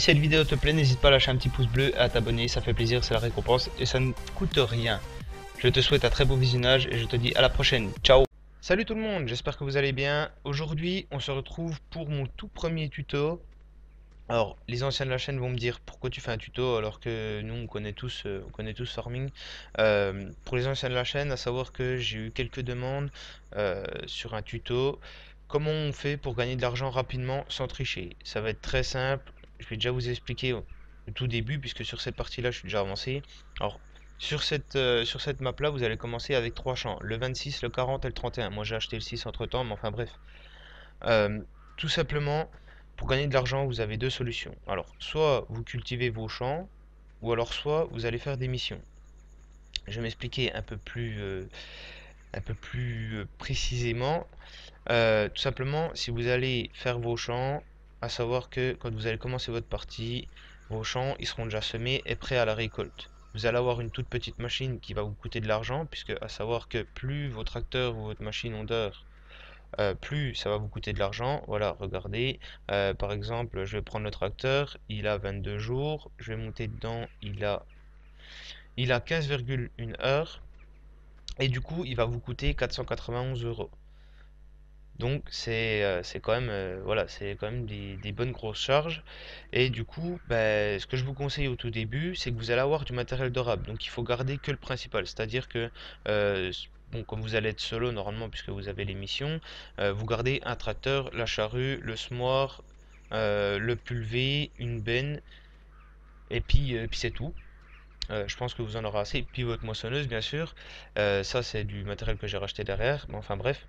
Si cette vidéo te plaît, n'hésite pas à lâcher un petit pouce bleu et à t'abonner, ça fait plaisir, c'est la récompense et ça ne coûte rien. Je te souhaite un très beau visionnage et je te dis à la prochaine, ciao. Salut tout le monde, j'espère que vous allez bien. Aujourd'hui, on se retrouve pour mon tout premier tuto. Alors, les anciens de la chaîne vont me dire pourquoi tu fais un tuto alors que nous on connaît tous farming. Pour les anciens de la chaîne, à savoir que j'ai eu quelques demandes sur un tuto. Comment on fait pour gagner de l'argent rapidement sans tricher? Ça va être très simple. Je vais déjà vous expliquer le tout début puisque sur cette partie-là, je suis déjà avancé. Alors, sur cette map-là, vous allez commencer avec 3 champs. Le 26, le 40 et le 31. Moi, j'ai acheté le 6 entre-temps, mais enfin bref. Tout simplement... Pour gagner de l'argent, vous avez deux solutions. Alors, soit vous cultivez vos champs, ou alors soit vous allez faire des missions. Je vais m'expliquer un peu plus précisément. Tout simplement, si vous allez faire vos champs, à savoir que quand vous allez commencer votre partie, vos champs ils seront déjà semés et prêts à la récolte. Vous allez avoir une toute petite machine qui va vous coûter de l'argent, puisque à savoir que plus vos tracteurs ou votre machine ont d'heures, plus ça va vous coûter de l'argent. Voilà, regardez, par exemple je vais prendre le tracteur, il a 22 jours, je vais monter dedans, il a 15,1 heures et du coup il va vous coûter 491 €. Donc c'est quand même voilà, c'est quand même des bonnes grosses charges. Et du coup, ben, ce que je vous conseille au tout début, c'est que vous allez avoir du matériel durable. Donc il faut garder que le principal, c'est-à-dire que bon, comme vous allez être solo normalement puisque vous avez les missions, vous gardez un tracteur, la charrue, le semoir, le pulvé, une benne et puis c'est tout. Je pense que vous en aurez assez. Et puis votre moissonneuse bien sûr, ça c'est du matériel que j'ai racheté derrière, mais enfin bref.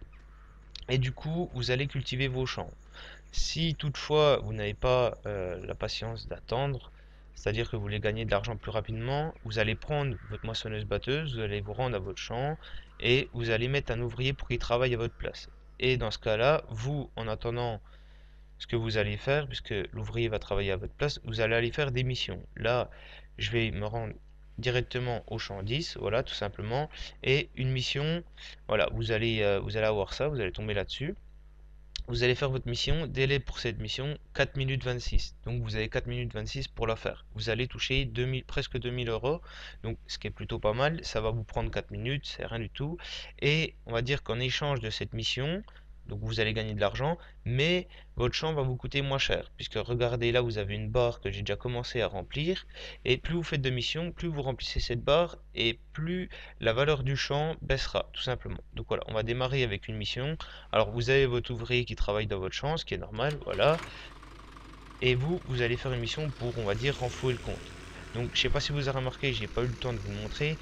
Et du coup, vous allez cultiver vos champs. Si toutefois, vous n'avez pas la patience d'attendre, c'est-à-dire que vous voulez gagner de l'argent plus rapidement, vous allez prendre votre moissonneuse-batteuse, vous allez vous rendre à votre champ et vous allez mettre un ouvrier pour qu'il travaille à votre place. Et dans ce cas-là, vous, en attendant ce que vous allez faire, puisque l'ouvrier va travailler à votre place, vous allez aller faire des missions. Là, je vais me rendre directement au champ 10, voilà, tout simplement, et une mission, voilà, vous allez avoir ça, vous allez tomber là-dessus, vous allez faire votre mission, délai pour cette mission, 4 minutes 26, donc vous avez 4 minutes 26 pour la faire, vous allez toucher presque 2000 €, donc ce qui est plutôt pas mal, ça va vous prendre 4 minutes, c'est rien du tout, et on va dire qu'en échange de cette mission, donc vous allez gagner de l'argent, mais votre champ va vous coûter moins cher. Puisque regardez là, vous avez une barre que j'ai déjà commencé à remplir. Et plus vous faites de missions, plus vous remplissez cette barre et plus la valeur du champ baissera, tout simplement. Donc voilà, on va démarrer avec une mission. Alors vous avez votre ouvrier qui travaille dans votre champ, ce qui est normal, voilà. Et vous allez faire une mission pour, on va dire, renflouer le compte. Donc je sais pas si vous avez remarqué, j'ai pas eu le temps de vous montrer.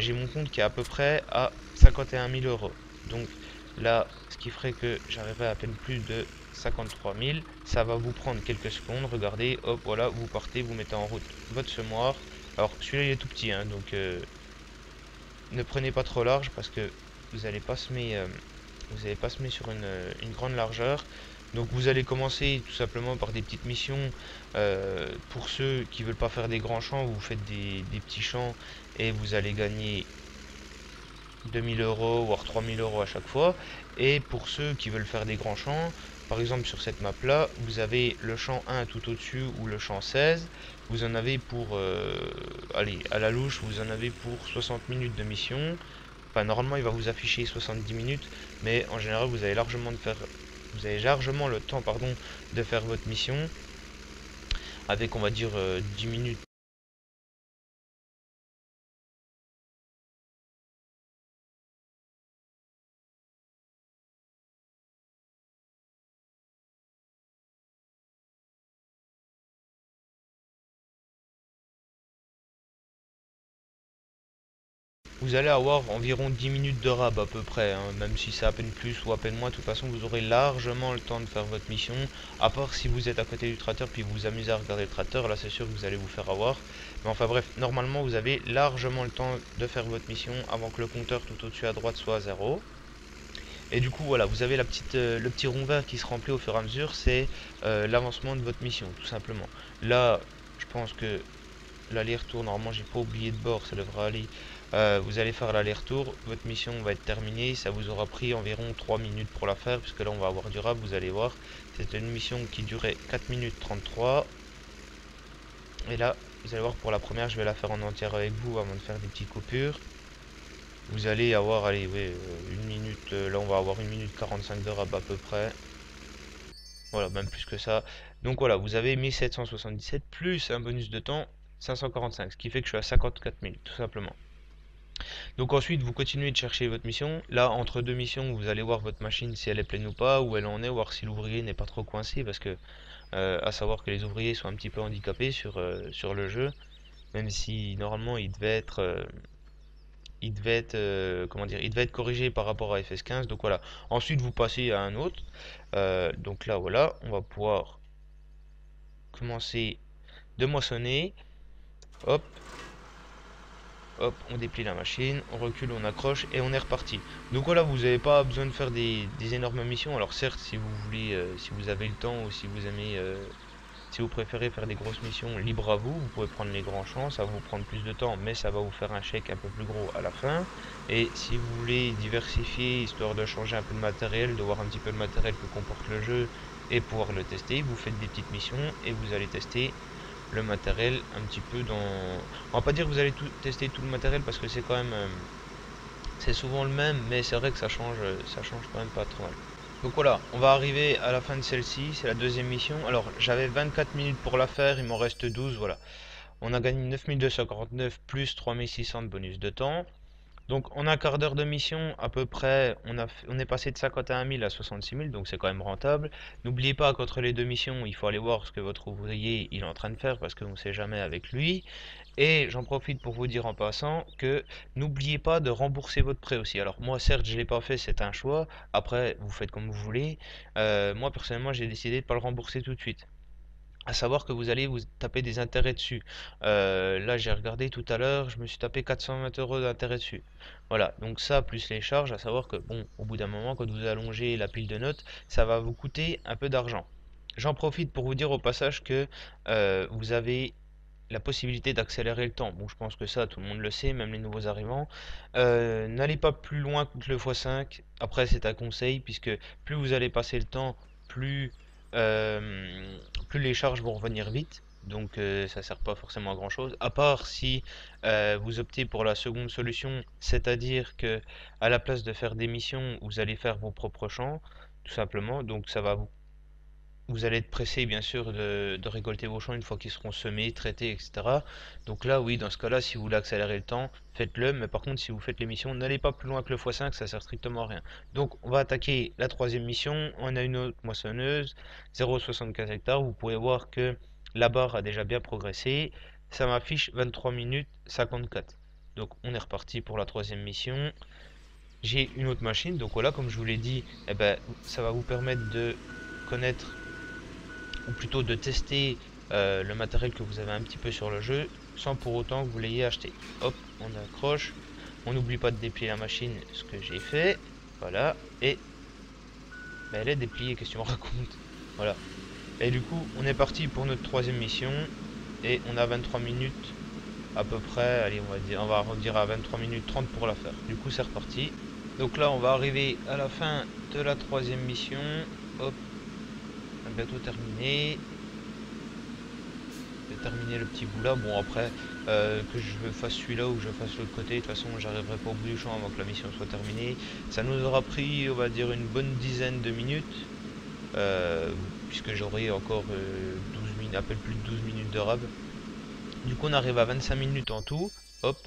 J'ai mon compte qui est à peu près à 51 000 €. Donc... là, ce qui ferait que j'arriverai à peine plus de 53 000. Ça va vous prendre quelques secondes. Regardez, hop, voilà, vous partez, vous mettez en route votre semoir. Alors, celui-là, il est tout petit, hein, donc ne prenez pas trop large parce que vous n'allez pas semer sur une grande largeur. Donc, vous allez commencer tout simplement par des petites missions. Pour ceux qui veulent pas faire des grands champs, vous faites des petits champs et vous allez gagner 2000 €, voire 3000 € à chaque fois. Et pour ceux qui veulent faire des grands champs, par exemple sur cette map là, vous avez le champ 1 tout au dessus ou le champ 16, vous en avez pour allez, à la louche, vous en avez pour 60 minutes de mission. Enfin normalement il va vous afficher 70 minutes, mais en général vous avez largement le temps, pardon, de faire votre mission avec, on va dire, 10 minutes . Vous allez avoir environ 10 minutes de rab à peu près, hein, même si c'est à peine plus ou à peine moins, de toute façon vous aurez largement le temps de faire votre mission, à part si vous êtes à côté du tracteur puis vous vous amusez à regarder le tracteur, là c'est sûr que vous allez vous faire avoir. Mais enfin bref, normalement vous avez largement le temps de faire votre mission avant que le compteur tout au-dessus à droite soit à 0. Et du coup voilà, vous avez le petit rond vert qui se remplit au fur et à mesure, c'est l'avancement de votre mission tout simplement. Là, je pense que l'aller-retour, normalement j'ai pas oublié de bord, ça devrait aller. Vous allez faire l'aller-retour, votre mission va être terminée, ça vous aura pris environ 3 minutes pour la faire, puisque là on va avoir du rab, vous allez voir. C'était une mission qui durait 4 minutes 33. Et là, vous allez voir, pour la première, je vais la faire en entière avec vous avant de faire des petites coupures. Vous allez avoir, allez, oui, une minute, là on va avoir 1 minute 45 de rab à peu près. Voilà, même plus que ça. Donc voilà, vous avez 1777 plus un bonus de temps 545, ce qui fait que je suis à 54 minutes, tout simplement. Donc ensuite, vous continuez de chercher votre mission. Là, entre deux missions, vous allez voir votre machine si elle est pleine ou pas, où elle en est, voir si l'ouvrier n'est pas trop coincé, parce que, à savoir que les ouvriers sont un petit peu handicapés sur le jeu, même si normalement ils devaient être... comment dire, il devait être corrigé par rapport à FS15. Donc voilà, ensuite vous passez à un autre, donc là voilà, on va pouvoir commencer de moissonner. Hop hop, on déplie la machine, on recule, on accroche et on est reparti. Donc voilà, vous n'avez pas besoin de faire des énormes missions. Alors certes, si vous voulez, si vous avez le temps, ou si vous aimez, si vous préférez faire des grosses missions, libre à vous, vous pouvez prendre les grands champs, ça va vous prendre plus de temps, mais ça va vous faire un chèque un peu plus gros à la fin. Et si vous voulez diversifier, histoire de changer un peu de matériel, de voir un petit peu le matériel que comporte le jeu et pouvoir le tester, vous faites des petites missions et vous allez tester le matériel un petit peu dans... On va pas dire que vous allez tester tout le matériel, parce que c'est quand même... c'est souvent le même, mais c'est vrai que ça change quand même pas trop mal. Donc voilà, on va arriver à la fin de celle-ci, c'est la deuxième mission. Alors j'avais 24 minutes pour la faire, il m'en reste 12, voilà. On a gagné 9249 plus 3600 de bonus de temps. Donc en un quart d'heure de mission, à peu près, on est passé de 51 000 à 66 000, donc c'est quand même rentable. N'oubliez pas qu'entre les deux missions, il faut aller voir ce que votre ouvrier il est en train de faire, parce qu'on ne sait jamais avec lui. Et j'en profite pour vous dire en passant que n'oubliez pas de rembourser votre prêt aussi. Alors moi certes je ne l'ai pas fait, c'est un choix, après vous faites comme vous voulez. Moi personnellement j'ai décidé de ne pas le rembourser tout de suite. À savoir que vous allez vous taper des intérêts dessus. Là j'ai regardé tout à l'heure, je me suis tapé 420 € d'intérêts dessus. Voilà, donc ça plus les charges, à savoir que bon, au bout d'un moment quand vous allongez la pile de notes, ça va vous coûter un peu d'argent. J'en profite pour vous dire au passage que vous avez... la possibilité d'accélérer le temps. Bon, je pense que ça tout le monde le sait, même les nouveaux arrivants. N'allez pas plus loin que le x5. Après c'est un conseil, puisque plus vous allez passer le temps, plus les charges vont revenir vite. Donc ça sert pas forcément à grand chose, à part si vous optez pour la seconde solution, c'est à dire que à la place de faire des missions, vous allez faire vos propres champs, tout simplement. Donc ça va vous... Vous allez être pressé, bien sûr, de récolter vos champs une fois qu'ils seront semés, traités, etc. Donc là, oui, dans ce cas-là, si vous voulez accélérer le temps, faites-le. Mais par contre, si vous faites les missions, n'allez pas plus loin que le x5, ça sert strictement à rien. Donc, on va attaquer la troisième mission. On a une autre moissonneuse, 0,75 hectares. Vous pouvez voir que la barre a déjà bien progressé. Ça m'affiche 23 minutes 54. Donc, on est reparti pour la troisième mission. J'ai une autre machine. Donc voilà, comme je vous l'ai dit, eh ben, ça va vous permettre de connaître... ou plutôt de tester le matériel que vous avez un petit peu sur le jeu, sans pour autant que vous l'ayez acheté. Hop, on accroche, on n'oublie pas de déplier la machine, ce que j'ai fait, voilà, et ben, elle est dépliée, qu'est-ce que tu me racontes, voilà. Et du coup, on est parti pour notre troisième mission, et on a 23 minutes à peu près, allez, on va arrondir à 23 minutes 30 pour la faire. Du coup, c'est reparti. Donc là, on va arriver à la fin de la troisième mission, hop. Bientôt terminé. J'ai terminé le petit bout là. Bon, après que je fasse celui-là ou que je fasse l'autre côté, de toute façon j'arriverai pas au bout du champ avant que la mission soit terminée. Ça nous aura pris, on va dire, une bonne dizaine de minutes, puisque j'aurai encore 12 minutes, à peu plus de 12 minutes de rab. Du coup on arrive à 25 minutes en tout. Hop,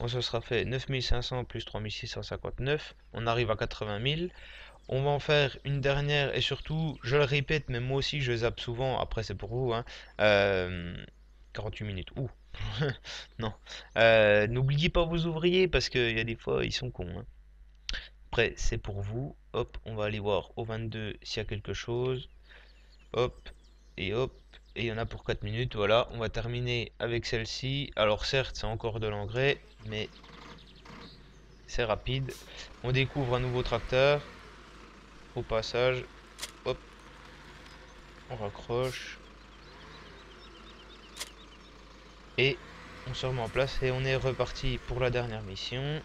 on se sera fait 9500 plus 3659, on arrive à 80 000. On va en faire une dernière, et surtout, je le répète, mais moi aussi je zappe souvent, après c'est pour vous, hein, 48 minutes, ouh, non, n'oubliez pas vos ouvriers, parce qu'il y a des fois, ils sont cons, hein. Après c'est pour vous, hop, on va aller voir au 22 s'il y a quelque chose, hop, et il y en a pour 4 minutes, voilà, on va terminer avec celle-ci. Alors certes, c'est encore de l'engrais, mais c'est rapide. On découvre un nouveau tracteur. Au passage, hop, on raccroche et on se remet en place, et on est reparti pour la dernière mission.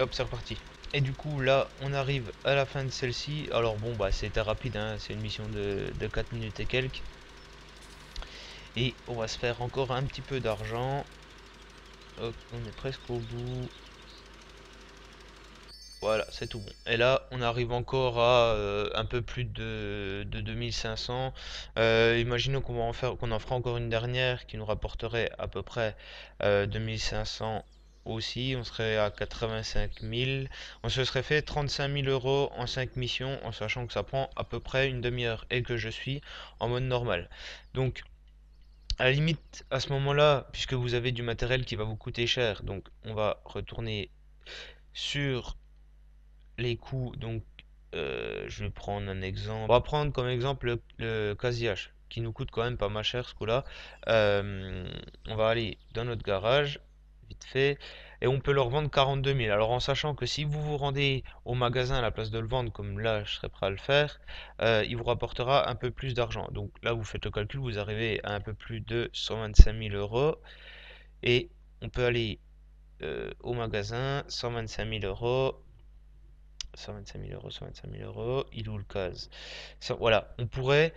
Hop, c'est reparti. Et du coup là on arrive à la fin de celle-ci. Alors bon, bah c'était rapide, hein, c'est une mission de 4 minutes et quelques. Et on va se faire encore un petit peu d'argent. Hop, on est presque au bout. Voilà, c'est tout bon. Et là, on arrive encore à un peu plus de 2500. Imaginons qu'on en fera encore une dernière qui nous rapporterait à peu près 2500 aussi. On serait à 85 000. On se serait fait 35 000 euros en 5 missions, en sachant que ça prend à peu près une demi-heure et que je suis en mode normal. Donc, à la limite, à ce moment-là, puisque vous avez du matériel qui va vous coûter cher, donc on va retourner sur les coûts. Donc je vais prendre un exemple, on va prendre comme exemple le casillage qui nous coûte quand même pas mal cher ce coup là on va aller dans notre garage vite fait et on peut leur vendre 42 000. Alors en sachant que si vous vous rendez au magasin à la place de le vendre, comme là je serais prêt à le faire, il vous rapportera un peu plus d'argent. Donc là vous faites le calcul, vous arrivez à un peu plus de 125 000 euros, et on peut aller au magasin, 125 000 euros, il ou le case. Voilà, on pourrait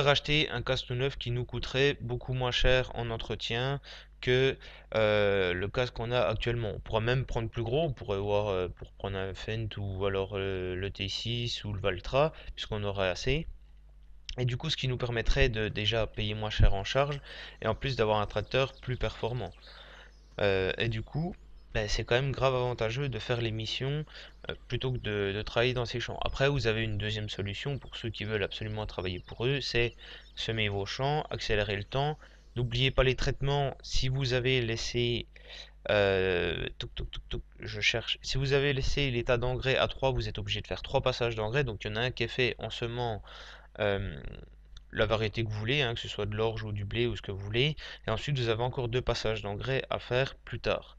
racheter un casque tout neuf qui nous coûterait beaucoup moins cher en entretien que le casque qu'on a actuellement. On pourra même prendre plus gros, on pourrait voir pour prendre un Fendt ou alors le T6 ou le Valtra, puisqu'on aurait assez. Et du coup, ce qui nous permettrait de déjà payer moins cher en charge et en plus d'avoir un tracteur plus performant. Et du coup, ben, c'est quand même grave avantageux de faire les missions plutôt que de travailler dans ces champs. Après, vous avez une deuxième solution pour ceux qui veulent absolument travailler pour eux, c'est semer vos champs, accélérer le temps. N'oubliez pas les traitements. Si vous avez laissé si vous avez laissé l'état d'engrais à 3, vous êtes obligé de faire 3 passages d'engrais. Donc il y en a un qui est fait en semant la variété que vous voulez, hein, que ce soit de l'orge ou du blé ou ce que vous voulez. Et ensuite vous avez encore 2 passages d'engrais à faire plus tard,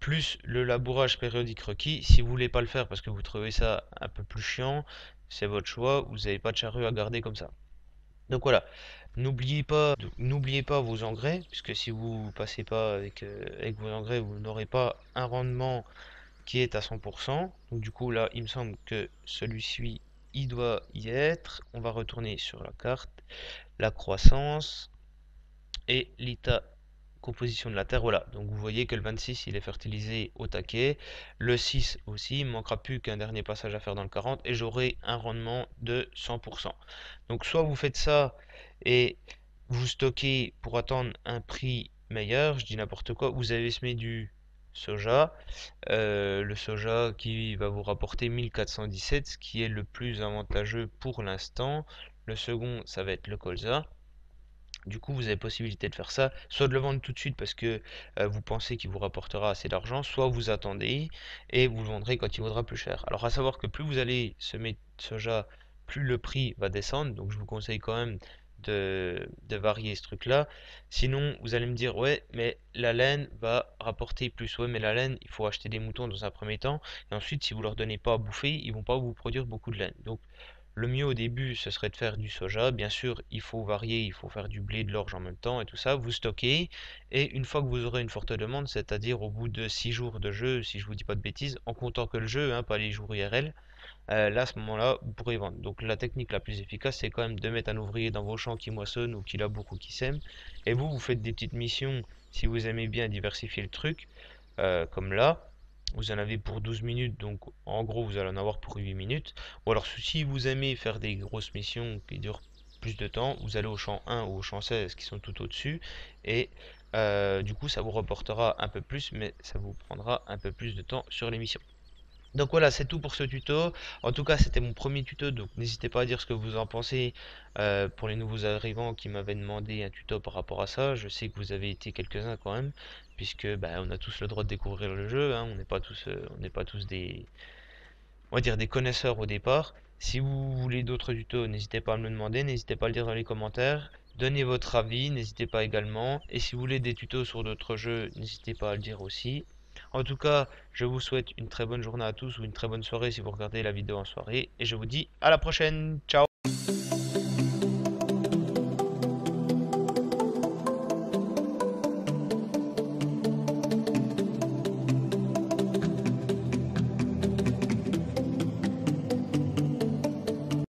plus le labourage périodique requis. Si vous voulez pas le faire parce que vous trouvez ça un peu plus chiant, c'est votre choix, vous n'avez pas de charrue à garder comme ça. Donc voilà, n'oubliez pas vos engrais, puisque si vous passez pas avec vos engrais, vous n'aurez pas un rendement qui est à 100%. Donc du coup là, il me semble que celui-ci, il doit y être. On va retourner sur la carte, la croissance et l'état composition de la terre. Voilà, donc vous voyez que le 26 il est fertilisé au taquet, le 6 aussi, il ne manquera plus qu'un dernier passage à faire dans le 40 et j'aurai un rendement de 100%. Donc soit vous faites ça et vous stockez pour attendre un prix meilleur, je dis n'importe quoi, vous avez semé du soja, le soja qui va vous rapporter 1417, ce qui est le plus avantageux pour l'instant. Le second, ça va être le colza. Du coup, vous avez possibilité de faire ça, soit de le vendre tout de suite parce que vous pensez qu'il vous rapportera assez d'argent, soit vous attendez et vous le vendrez quand il vaudra plus cher. Alors à savoir que plus vous allez semer de soja, plus le prix va descendre, donc je vous conseille quand même de varier ce truc là. Sinon vous allez me dire ouais mais la laine va rapporter plus, ouais mais la laine il faut acheter des moutons dans un premier temps et ensuite si vous leur donnez pas à bouffer, ils vont pas vous produire beaucoup de laine. Donc le mieux au début, ce serait de faire du soja. Bien sûr, il faut varier, il faut faire du blé, de l'orge en même temps et tout ça. Vous stockez et une fois que vous aurez une forte demande, c'est-à-dire au bout de 6 jours de jeu, si je vous dis pas de bêtises, en comptant que le jeu, hein, pas les jours IRL, là, à ce moment-là, vous pourrez vendre. Donc la technique la plus efficace, c'est quand même de mettre un ouvrier dans vos champs qui moissonne ou qui laboure ou qui sème. Et vous, vous faites des petites missions si vous aimez bien diversifier le truc, comme là. Vous en avez pour 12 minutes, donc en gros vous allez en avoir pour 8 minutes. Ou alors si vous aimez faire des grosses missions qui durent plus de temps, vous allez au champ 1 ou au champ 16 qui sont tout au-dessus. Et du coup ça vous reportera un peu plus, mais ça vous prendra un peu plus de temps sur les missions. Donc voilà, c'est tout pour ce tuto. En tout cas, c'était mon premier tuto, donc n'hésitez pas à dire ce que vous en pensez pour les nouveaux arrivants qui m'avaient demandé un tuto par rapport à ça. Je sais que vous avez été quelques-uns quand même, puisque bah, on a tous le droit de découvrir le jeu, hein. On n'est pas tous, on va dire des connaisseurs au départ. Si vous voulez d'autres tutos, n'hésitez pas à me le demander, n'hésitez pas à le dire dans les commentaires. Donnez votre avis, n'hésitez pas également. Et si vous voulez des tutos sur d'autres jeux, n'hésitez pas à le dire aussi. En tout cas, je vous souhaite une très bonne journée à tous ou une très bonne soirée si vous regardez la vidéo en soirée. Et je vous dis à la prochaine. Ciao!